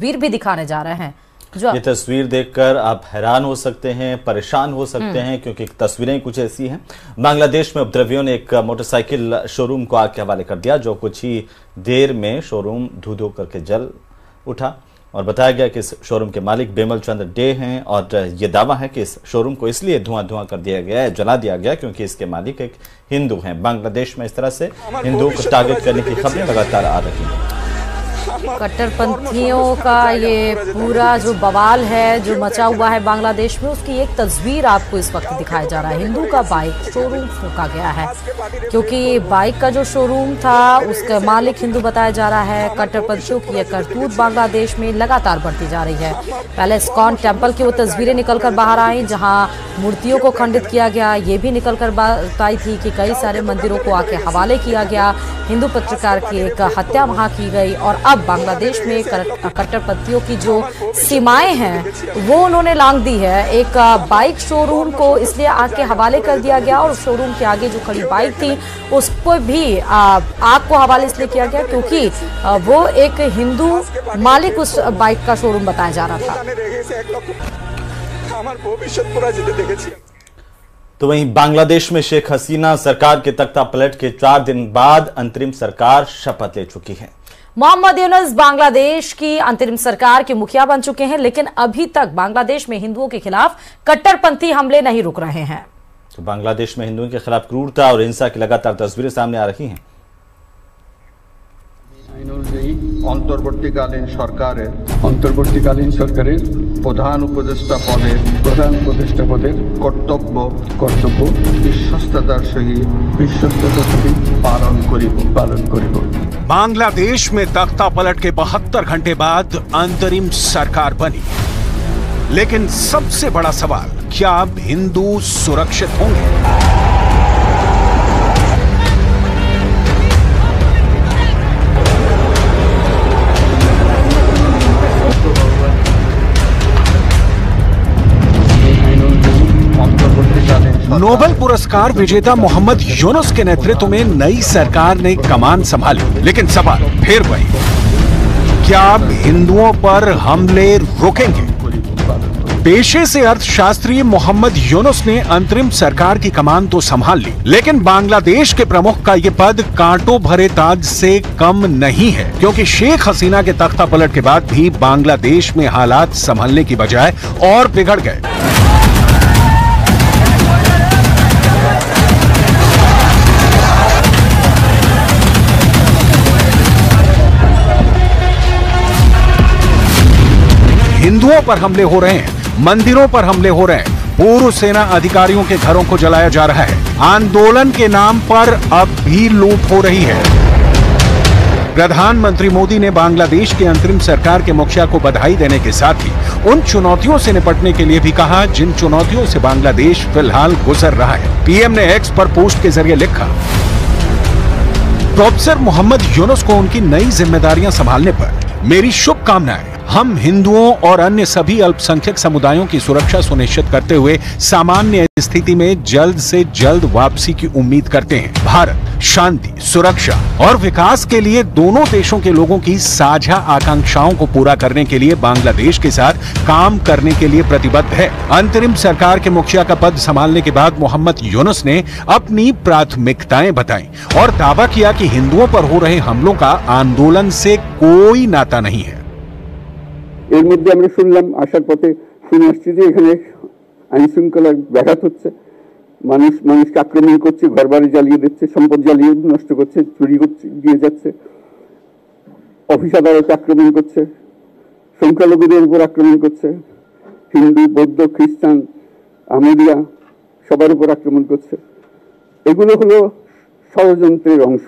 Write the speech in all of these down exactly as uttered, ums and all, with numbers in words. वीर भी दिखाने जा रहे हैं। ये तस्वीर देखकर आप हैरान हो सकते हैं, परेशान हो सकते हैं, क्योंकि तस्वीरें कुछ ऐसी हैं। बांग्लादेश में उपद्रवियों ने एक मोटरसाइकिल शोरूम को आग के हवाले कर दिया, जो कुछ ही देर में शोरूम धू-धू करके जल उठा। और बताया गया कि इस शोरूम के मालिक बेमल चंद डे हैं, और ये दावा है कि इस शोरूम को इसलिए धुआं धुआं कर दिया गया है, जला दिया गया, क्योंकि इसके मालिक एक हिंदू हैं। बांग्लादेश में इस तरह से हिंदुओं को टारगेट करने की खबरें लगातार आ रही हैं। कट्टरपंथियों का ये पूरा जो बवाल है जो मचा हुआ है बांग्लादेश में, उसकी एक तस्वीर आपको इस वक्त दिखाया जा रहा है। हिंदू का बाइक शोरूम फूंका गया है, क्योंकि बाइक का जो शोरूम था उसका मालिक हिंदू बताया जा रहा है। कट्टरपंथियों की यह करतूत बांग्लादेश में लगातार बढ़ती जा रही है। पहले इस्कॉन टेम्पल की वो तस्वीरें निकल कर बाहर आई जहाँ मूर्तियों को खंडित किया गया। ये भी निकल कर बताई थी कि कई सारे मंदिरों को आके हवाले किया गया। हिंदू पत्रकार की एक हत्या वहाँ की गई, और अब बांग्लादेश में कट्टरपंथियों की जो सीमाएं हैं वो उन्होंने लांघ दी है। एक बाइक शोरूम को इसलिए आग के हवाले कर दिया गया, और शोरूम के आगे जो खड़ी बाइक थी उसको भी आग को हवाले इसलिए किया गया क्योंकि वो एक हिंदू मालिक उस बाइक का शोरूम बताया जा रहा था। तो वहीं बांग्लादेश में शेख हसीना सरकार के तख्ता पलट के चार दिन बाद अंतरिम सरकार शपथ ले चुकी है। मोहम्मद यूनुस बांग्लादेश की अंतरिम सरकार के मुखिया बन चुके हैं, लेकिन अभी तक बांग्लादेश में हिंदुओं के खिलाफ कट्टरपंथी हमले नहीं रुक रहे हैं। तो बांग्लादेश में हिंदुओं के खिलाफ क्रूरता और हिंसा की लगातार तस्वीरें सामने आ रही हैं। अंतर्वर्तीकालीन सरकार अंतर्वर्तीकालीन सरकार प्रधान उपदेष्टा पदे प्रधान उपदेष्टा पदे कर्तव्य कर्तव्य विश्वस्ततार सहित विश्वस्तता सहित पालन करिब पालन करिब। बांग्लादेश में तख्ता पलट के बहत्तर घंटे बाद अंतरिम सरकार बनी, लेकिन सबसे बड़ा सवाल, क्या अब हिंदू सुरक्षित होंगे? नोबेल पुरस्कार विजेता मोहम्मद यूनुस के नेतृत्व में नई सरकार ने कमान संभाली, लेकिन सवाल फिर वही, क्या अब हिंदुओं पर हमले रोकेंगे? पेशे से अर्थशास्त्री मोहम्मद यूनुस ने अंतरिम सरकार की कमान तो संभाल ली, लेकिन बांग्लादेश के प्रमुख का ये पद कांटों भरे ताज से कम नहीं है, क्योंकि शेख हसीना के तख्ता पलट के बाद भी बांग्लादेश में हालात संभालने की बजाय और बिगड़ गए। हिंदुओं पर हमले हो रहे हैं, मंदिरों पर हमले हो रहे हैं, पूर्व सेना अधिकारियों के घरों को जलाया जा रहा है, आंदोलन के नाम पर अब भी लूट हो रही है। प्रधानमंत्री मोदी ने बांग्लादेश के अंतरिम सरकार के मुखिया को बधाई देने के साथ ही उन चुनौतियों से निपटने के लिए भी कहा जिन चुनौतियों से बांग्लादेश फिलहाल गुजर रहा है। पीएम ने एक्स पर पोस्ट के जरिए लिखा, प्रोफेसर मोहम्मद यूनुस को उनकी नई जिम्मेदारियां संभालने पर मेरी शुभकामनाएं। हम हिंदुओं और अन्य सभी अल्पसंख्यक समुदायों की सुरक्षा सुनिश्चित करते हुए सामान्य स्थिति में जल्द से जल्द वापसी की उम्मीद करते हैं। भारत शांति, सुरक्षा और विकास के लिए दोनों देशों के लोगों की साझा आकांक्षाओं को पूरा करने के लिए बांग्लादेश के साथ काम करने के लिए प्रतिबद्ध है। अंतरिम सरकार के मुखिया का पद संभालने के बाद मोहम्मद यूनुस ने अपनी प्राथमिकताएं बताई और दावा किया कि हिंदुओं पर हो रहे हमलों का आंदोलन से कोई नाता नहीं है। এর মধ্যে আমরা শুনলাম আসার পথে শুনেছি যে এখানে আইন শৃঙ্খলার ব্যাঘাত হচ্ছে, মানুষ মানুষকে আক্রমণ করছে, ঘর বাড়ি জ্বালিয়ে দিচ্ছে, সম্পদ জ্বালিয়ে নষ্ট করছে, চুরি করছে, দিয়ে যাচ্ছে, অফিস আদালতে আক্রমণ করছে, সংখ্যালঘুদের উপর আক্রমণ করছে, হিন্দু বৌদ্ধ খ্রিস্টান আহমদিয়া সবার উপর আক্রমণ করছে। এগুলো হলো ষড়যন্ত্রের অংশ,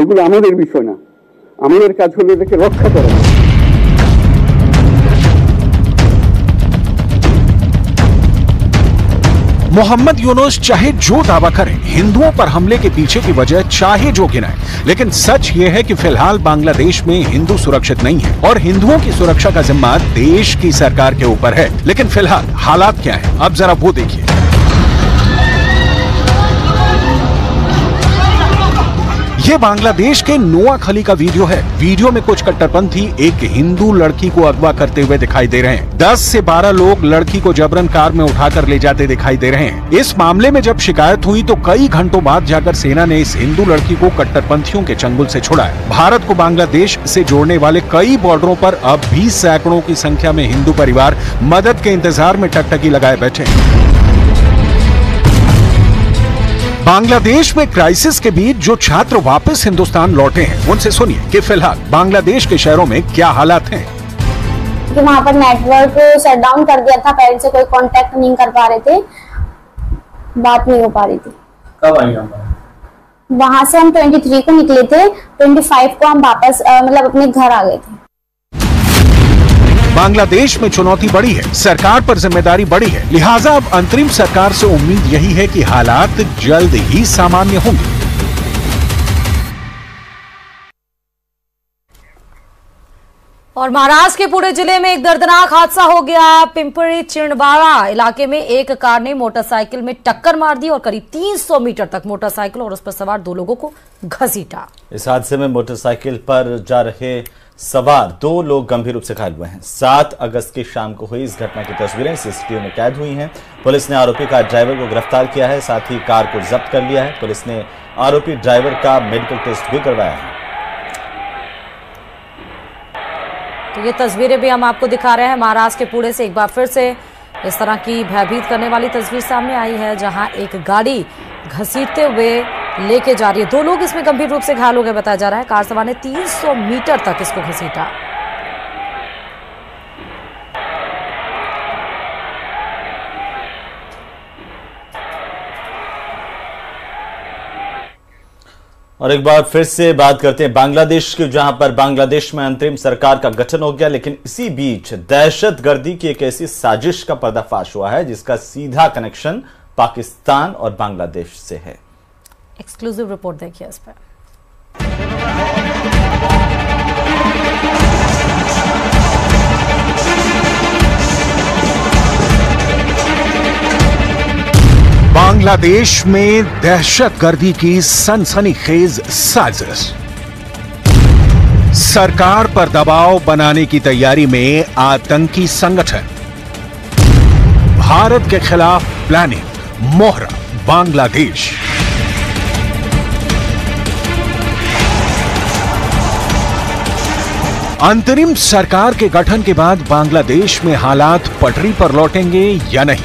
এগুলো আমাদের বিষয় না, আমাদের কাজ হলো এটাকে রক্ষা করা। मोहम्मद यूनुस चाहे जो दावा करें, हिंदुओं पर हमले के पीछे की वजह चाहे जो गिनाएं, लेकिन सच ये है कि फिलहाल बांग्लादेश में हिंदू सुरक्षित नहीं है और हिंदुओं की सुरक्षा का जिम्मा देश की सरकार के ऊपर है। लेकिन फिलहाल हालात क्या हैं, अब जरा वो देखिए। ये बांग्लादेश के नोआखली का वीडियो है। वीडियो में कुछ कट्टरपंथी एक हिंदू लड़की को अगवा करते हुए दिखाई दे रहे हैं। दस से बारह लोग लड़की को जबरन कार में उठाकर ले जाते दिखाई दे रहे हैं। इस मामले में जब शिकायत हुई तो कई घंटों बाद जाकर सेना ने इस हिंदू लड़की को कट्टरपंथियों के चंगुल से छुड़ाया। भारत को बांग्लादेश से जोड़ने वाले कई बॉर्डरों पर अब भी सैकड़ों की संख्या में हिंदू परिवार मदद के इंतजार में टकटकी लगाए बैठे हैं। बांग्लादेश में क्राइसिस के बीच जो छात्र वापस हिंदुस्तान लौटे हैं उनसे सुनिए कि फिलहाल बांग्लादेश के शहरों में क्या हालात हैं। कि वहाँ पर नेटवर्क शट डाउन कर दिया था, पेरेंट्स से कोई कांटेक्ट नहीं कर पा रहे थे, बात नहीं हो पा रही थी। कब आई हम वहाँ से? हम तेईस को निकले थे, पच्चीस को हम वापस मतलब अपने घर आ गए थे। बांग्लादेश में चुनौती बड़ी है, सरकार पर जिम्मेदारी बड़ी है, लिहाजा अब अंतरिम सरकार से उम्मीद यही है कि हालात जल्द ही सामान्य होंगे। और महाराष्ट्र के पुणे जिले में एक दर्दनाक हादसा हो गया। पिंपरी चिंडवाड़ा इलाके में एक कार ने मोटरसाइकिल में टक्कर मार दी और करीब तीन सौ मीटर तक मोटरसाइकिल और उस पर सवार दो लोगों को घसीटा। इस हादसे में मोटरसाइकिल पर जा रहे सवार दो लोग गंभीर रूप से घायल हुए हैं। सात अगस्त की शाम को हुई इस घटना की तस्वीरें सीसीटीवी में कैद हुई हैं। पुलिस ने आरोपी कार ड्राइवर को गिरफ्तार किया है, साथ ही कार को जब्त कर लिया है। पुलिस ने आरोपी ड्राइवर का मेडिकल टेस्ट भी करवाया है। तो ये तस्वीरें भी हम आपको दिखा रहे हैं। महाराष्ट्र के पुणे से एक बार फिर से इस तरह की भयभीत करने वाली तस्वीर सामने आई है, जहाँ एक गाड़ी घसीटते हुए लेके जा रही है। दो लोग इसमें गंभीर रूप से घायल हो गए बताया जा रहा है। कार सवार ने तीन सौ मीटर तक इसको घसीटा। और एक बार फिर से बात करते हैं बांग्लादेश की, जहां पर बांग्लादेश में अंतरिम सरकार का गठन हो गया, लेकिन इसी बीच दहशतगर्दी की एक ऐसी साजिश का पर्दाफाश हुआ है जिसका सीधा कनेक्शन पाकिस्तान और बांग्लादेश से है। एक्सक्लूसिव रिपोर्ट देखिए इस पर। बांग्लादेश में दहशतगर्दी की सनसनीखेज साजिश। सरकार पर दबाव बनाने की तैयारी में आतंकी संगठन, भारत के खिलाफ प्लानिंग, मोहरा बांग्लादेश। अंतरिम सरकार के गठन के बाद बांग्लादेश में हालात पटरी पर लौटेंगे या नहीं,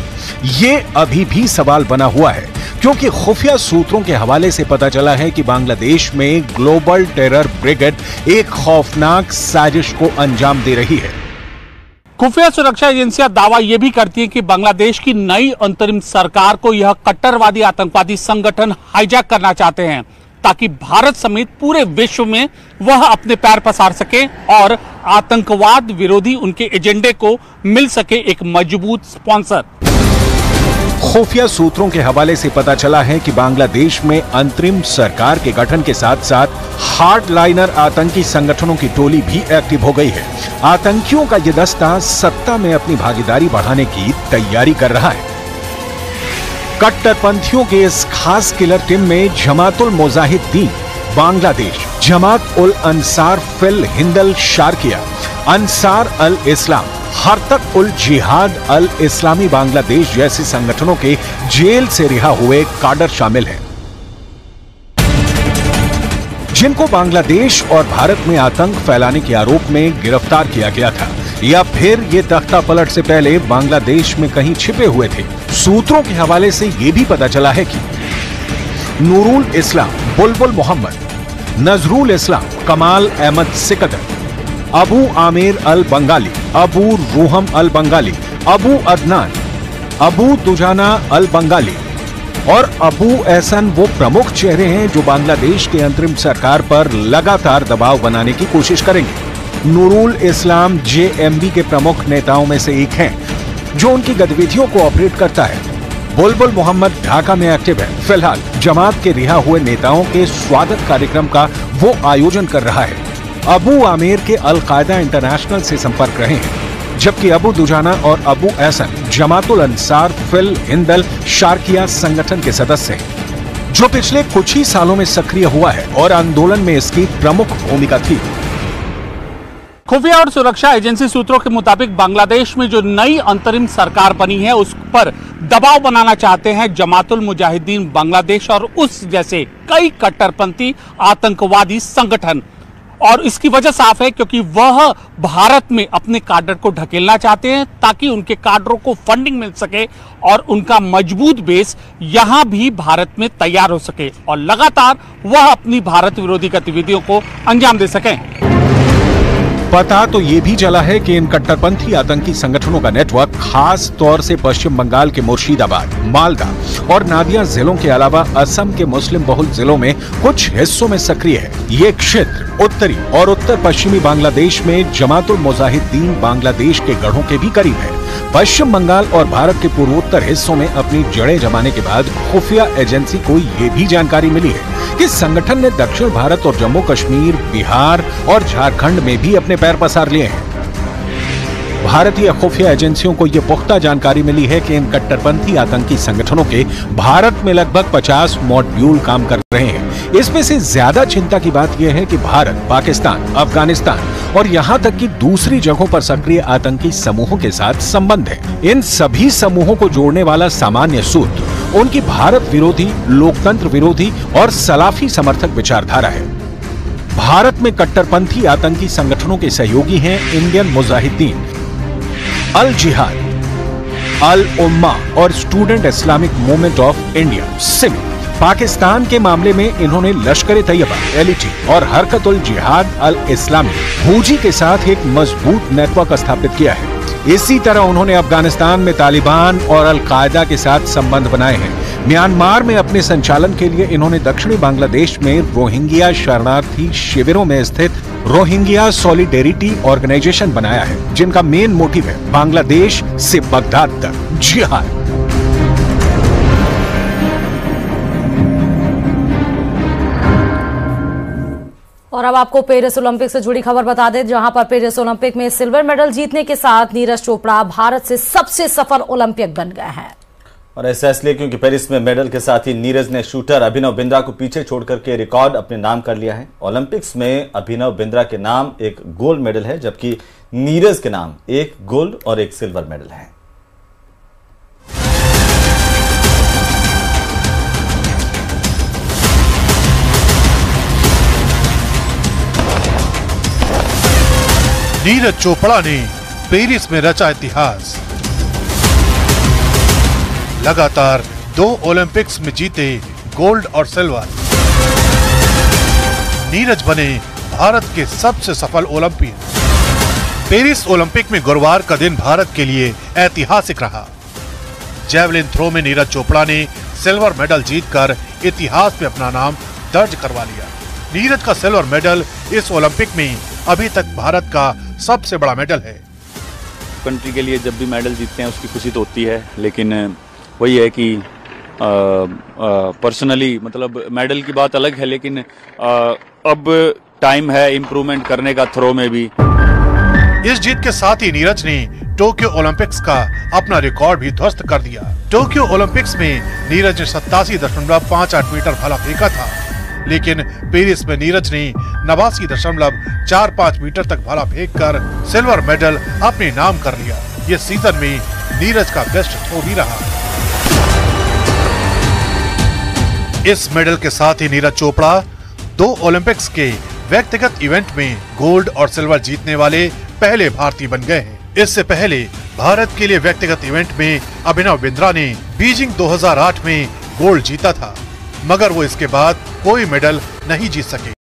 ये अभी भी सवाल बना हुआ है, क्योंकि खुफिया सूत्रों के हवाले से पता चला है कि बांग्लादेश में ग्लोबल टेरर ब्रिगेड एक खौफनाक साजिश को अंजाम दे रही है। खुफिया सुरक्षा एजेंसियां दावा ये भी करती हैं कि बांग्लादेश की नई अंतरिम सरकार को यह कट्टरवादी आतंकवादी संगठन हाईजैक करना चाहते हैं, ताकि भारत समेत पूरे विश्व में वह अपने पैर पसार सके और आतंकवाद विरोधी उनके एजेंडे को मिल सके एक मजबूत स्पॉन्सर। खुफिया सूत्रों के हवाले से पता चला है कि बांग्लादेश में अंतरिम सरकार के गठन के साथ साथ हार्डलाइनर आतंकी संगठनों की टोली भी एक्टिव हो गई है। आतंकियों का यह दस्ता सत्ता में अपनी भागीदारी बढ़ाने की तैयारी कर रहा है। कट्टरपंथियों के इस खास किलर टीम में जमात उल मुजाहिदीन बांग्लादेश, जमात उल अनसार फिल हिंदल शारकिया, अनसार अल इस्लाम, हरतक उल जिहाद अल इस्लामी बांग्लादेश जैसे संगठनों के जेल से रिहा हुए काडर शामिल हैं, जिनको बांग्लादेश और भारत में आतंक फैलाने के आरोप में गिरफ्तार किया गया था, या फिर ये तख्ता पलट से पहले बांग्लादेश में कहीं छिपे हुए थे। सूत्रों के हवाले से ये भी पता चला है कि नूरुल इस्लाम, बुलबुल मोहम्मद, नजरुल इस्लाम, कमाल अहमद सिकदर, अबू आमिर अल बंगाली, अबू रूहम अल बंगाली, अबू अदनान, अबू दुजाना अल बंगाली और अबू एहसान वो प्रमुख चेहरे हैं जो बांग्लादेश के अंतरिम सरकार पर लगातार दबाव बनाने की कोशिश करेंगे। Nurul Islam J M B के प्रमुख नेताओं में से एक हैं, जो उनकी गतिविधियों को ऑपरेट करता है। बुलबुल मोहम्मद ढाका में एक्टिव है। फिलहाल जमात के रिहा हुए नेताओं के स्वागत कार्यक्रम का वो आयोजन कर रहा है। अबू आमिर के अलकायदा इंटरनेशनल से संपर्क रहे हैं, जबकि अबू दुजाना और अबू एहसान जमात उल अनसार फिल हिंदल शारकिया संगठन के सदस्य हैं। जो पिछले कुछ ही सालों में सक्रिय हुआ है और आंदोलन में इसकी प्रमुख भूमिका थी। खुफिया और सुरक्षा एजेंसी सूत्रों के मुताबिक बांग्लादेश में जो नई अंतरिम सरकार बनी है उस पर दबाव बनाना चाहते हैं जमात उल मुजाहिदीन बांग्लादेश और उस जैसे कई कट्टरपंथी आतंकवादी संगठन, और इसकी वजह साफ है क्योंकि वह भारत में अपने काडर को ढकेलना चाहते हैं ताकि उनके काडरों को फंडिंग मिल सके और उनका मजबूत बेस यहां भी भारत में तैयार हो सके और लगातार वह अपनी भारत विरोधी गतिविधियों को अंजाम दे सकें। पता तो ये भी चला है कि इन कट्टरपंथी आतंकी संगठनों का नेटवर्क खास तौर से पश्चिम बंगाल के मुर्शिदाबाद, मालदा और नादिया जिलों के अलावा असम के मुस्लिम बहुल जिलों में कुछ हिस्सों में सक्रिय है। ये क्षेत्र उत्तरी और उत्तर पश्चिमी बांग्लादेश में जमात उल मुजाहिदीन बांग्लादेश के गढ़ों के भी करीब है। पश्चिम बंगाल और भारत के पूर्वोत्तर हिस्सों में अपनी जड़ें जमाने के बाद खुफिया एजेंसी को ये भी जानकारी मिली है कि संगठन ने दक्षिण भारत और जम्मू कश्मीर, बिहार और झारखंड में भी अपने पैर पसार लिए हैं। भारतीय खुफिया एजेंसियों को यह पुख्ता जानकारी मिली है कि इन कट्टरपंथी आतंकी संगठनों के भारत में लगभग पचास मॉड्यूल काम कर रहे हैं। इसमें से ज्यादा चिंता की बात यह है कि भारत, पाकिस्तान, अफगानिस्तान और यहां तक कि दूसरी जगहों पर सक्रिय आतंकी समूहों के साथ संबंध है। इन सभी समूहों को जोड़ने वाला सामान्य सूत्र उनकी भारत विरोधी, लोकतंत्र विरोधी और सलाफी समर्थक विचारधारा है। भारत में कट्टरपंथी आतंकी संगठनों के सहयोगी हैं इंडियन मुजाहिदीन, अल जिहाद अल उम्मा और student Islamic movement of India SIMI. Pakistan के मामले में इन्होंने लश्कर-ए-तैयबा, एलईटी और हरकत उल जिहाद अल इस्लामी हूजी के साथ एक मजबूत नेटवर्क स्थापित किया है। इसी तरह उन्होंने अफगानिस्तान में तालिबान और अलकायदा के साथ संबंध बनाए हैं। म्यांमार में अपने संचालन के लिए इन्होंने दक्षिणी बांग्लादेश में रोहिंग्या शरणार्थी शिविरों में स्थित रोहिंग्या सोलिडेरिटी ऑर्गेनाइजेशन बनाया है, जिनका मेन मोटिव है बांग्लादेश से बगदाद तक जिहाद। और अब आपको पेरिस ओलंपिक से जुड़ी खबर बता दें, जहां पर पेरिस ओलंपिक में सिल्वर मेडल जीतने के साथ नीरज चोपड़ा भारत से सबसे सफल ओलंपिक बन गए हैं। और ऐसा इसलिए क्योंकि पेरिस में मेडल के साथ ही नीरज ने शूटर अभिनव बिंद्रा को पीछे छोड़कर के रिकॉर्ड अपने नाम कर लिया है। ओलंपिक्स में अभिनव बिंद्रा के नाम एक गोल्ड मेडल है जबकि नीरज के नाम एक गोल्ड और एक सिल्वर मेडल है। नीरज चोपड़ा ने पेरिस में रचा इतिहास, लगातार दो ओलंपिक्स में जीते गोल्ड और सिल्वर। नीरज बने भारत के सबसे सफल ओलंपियन। पेरिस ओलंपिक में गुरुवार का दिन भारत के लिए ऐतिहासिक रहा। जैवलिन थ्रो में नीरज चोपड़ा ने सिल्वर मेडल जीतकर इतिहास में अपना नाम दर्ज करवा लिया। नीरज का सिल्वर मेडल इस ओलंपिक में अभी तक भारत का सबसे बड़ा मेडल है। कंट्री के लिए जब भी मेडल जीतते हैं उसकी खुशी तो होती है, लेकिन वही है कि पर्सनली मतलब मेडल की बात अलग है, लेकिन आ, अब टाइम है इम्प्रूवमेंट करने का थ्रो में भी। इस जीत के साथ ही नीरज ने टोक्यो ओलंपिक्स का अपना रिकॉर्ड भी ध्वस्त कर दिया। टोक्यो ओलंपिक्स में नीरज ने सत्तासी दशमलव पाँच आठ मीटर भाला फेंका था, लेकिन पेरिस में नीरज ने नवासी दशमलव चार पाँच मीटर तक भाला फेंक कर सिल्वर मेडल अपने नाम कर लिया। ये सीजन में नीरज का बेस्ट थ्रो भी रहा। इस मेडल के साथ ही नीरज चोपड़ा दो ओलंपिक्स के व्यक्तिगत इवेंट में गोल्ड और सिल्वर जीतने वाले पहले भारतीय बन गए हैं। इससे पहले भारत के लिए व्यक्तिगत इवेंट में अभिनव बिंद्रा ने बीजिंग दो हज़ार आठ में गोल्ड जीता था, मगर वो इसके बाद कोई मेडल नहीं जीत सके।